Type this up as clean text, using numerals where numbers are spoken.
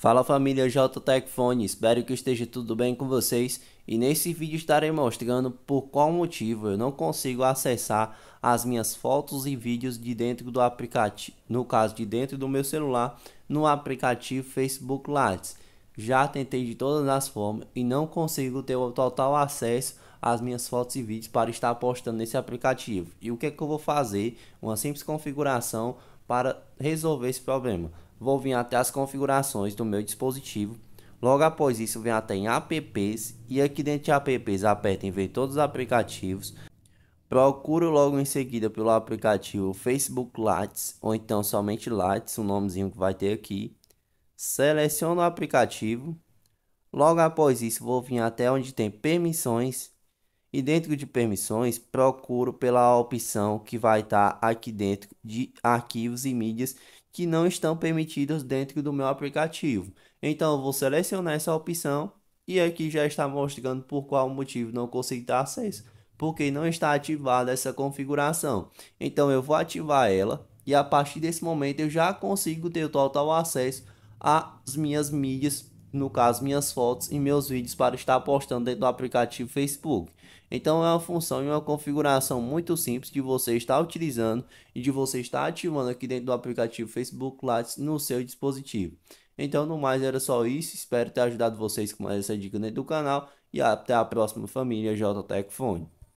Fala família JTechFone, espero que esteja tudo bem com vocês e nesse vídeo estarei mostrando por qual motivo eu não consigo acessar as minhas fotos e vídeos de dentro do aplicativo, no caso de dentro do meu celular, no aplicativo Facebook Lite. Já tentei de todas as formas e não consigo ter o total acesso às minhas fotos e vídeos para estar postando nesse aplicativo. E o que é que eu vou fazer? Uma simples configuração para resolver esse problema. Vou vir até as configurações do meu dispositivo. Logo após isso, venho até em apps. E aqui dentro de apps, aperto em ver todos os aplicativos. Procuro logo em seguida pelo aplicativo Facebook Lite. Ou então somente Lite, o nomezinho que vai ter aqui. Seleciono o aplicativo. Logo após isso, vou vir até onde tem permissões. E dentro de permissões, procuro pela opção que vai estar aqui dentro de arquivos e mídias que não estão permitidos dentro do meu aplicativo. Então eu vou selecionar essa opção e aqui já está mostrando por qual motivo não consigo ter acesso, porque não está ativada essa configuração. Então eu vou ativar ela e a partir desse momento eu já consigo ter total acesso às minhas mídias, no caso minhas fotos e meus vídeos, para estar postando dentro do aplicativo Facebook. Então é uma função e uma configuração muito simples de você estar utilizando e de você estar ativando aqui dentro do aplicativo Facebook Lite no seu dispositivo. Então no mais era só isso, espero ter ajudado vocês com mais essa dica dentro do canal e até a próxima família JTechFone.